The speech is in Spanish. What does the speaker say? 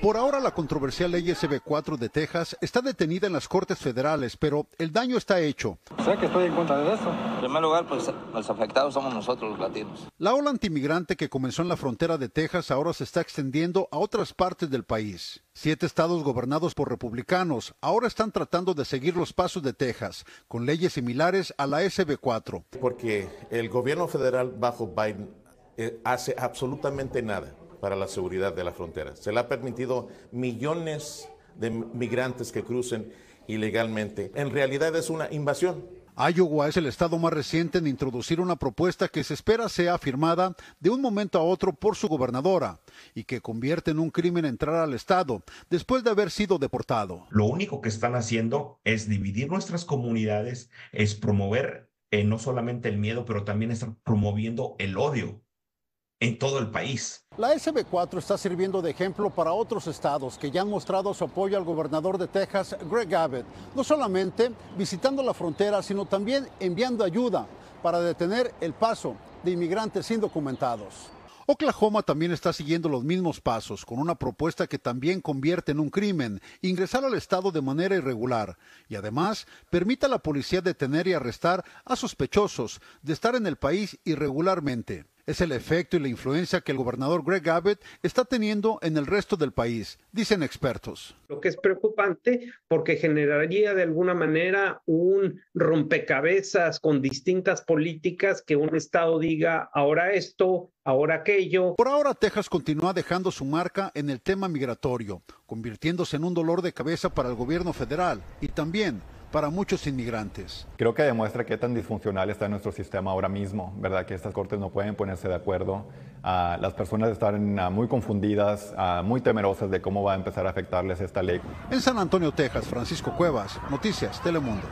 Por ahora, la controversial ley SB4 de Texas está detenida en las Cortes Federales, pero el daño está hecho. O sea que estoy en contra de eso. En primer lugar, pues los afectados somos nosotros los latinos. La ola antimigrante que comenzó en la frontera de Texas ahora se está extendiendo a otras partes del país. 7 estados gobernados por republicanos ahora están tratando de seguir los pasos de Texas, con leyes similares a la SB4. Porque el gobierno federal bajo Biden hace absolutamente nada para la seguridad de la frontera. Se le ha permitido millones de migrantes que crucen ilegalmente. En realidad es una invasión. Iowa es el estado más reciente en introducir una propuesta que se espera sea firmada de un momento a otro por su gobernadora y que convierte en un crimen entrar al estado después de haber sido deportado. Lo único que están haciendo es dividir nuestras comunidades, es promover no solamente el miedo, pero también están promoviendo el odio en todo el país. La SB4 está sirviendo de ejemplo para otros estados que ya han mostrado su apoyo al gobernador de Texas, Greg Abbott, no solamente visitando la frontera, sino también enviando ayuda para detener el paso de inmigrantes indocumentados. Oklahoma también está siguiendo los mismos pasos, con una propuesta que también convierte en un crimen ingresar al estado de manera irregular y además permite a la policía detener y arrestar a sospechosos de estar en el país irregularmente. Es el efecto y la influencia que el gobernador Greg Abbott está teniendo en el resto del país, dicen expertos. Lo que es preocupante porque generaría de alguna manera un rompecabezas con distintas políticas que un estado diga ahora esto, ahora aquello. Por ahora, Texas continúa dejando su marca en el tema migratorio, convirtiéndose en un dolor de cabeza para el gobierno federal y también para muchos inmigrantes. Creo que demuestra qué tan disfuncional está nuestro sistema ahora mismo, ¿verdad? Que estas cortes no pueden ponerse de acuerdo. Las personas están muy confundidas, muy temerosas de cómo va a empezar a afectarles esta ley. En San Antonio, Texas, Francisco Cuevas, Noticias Telemundo.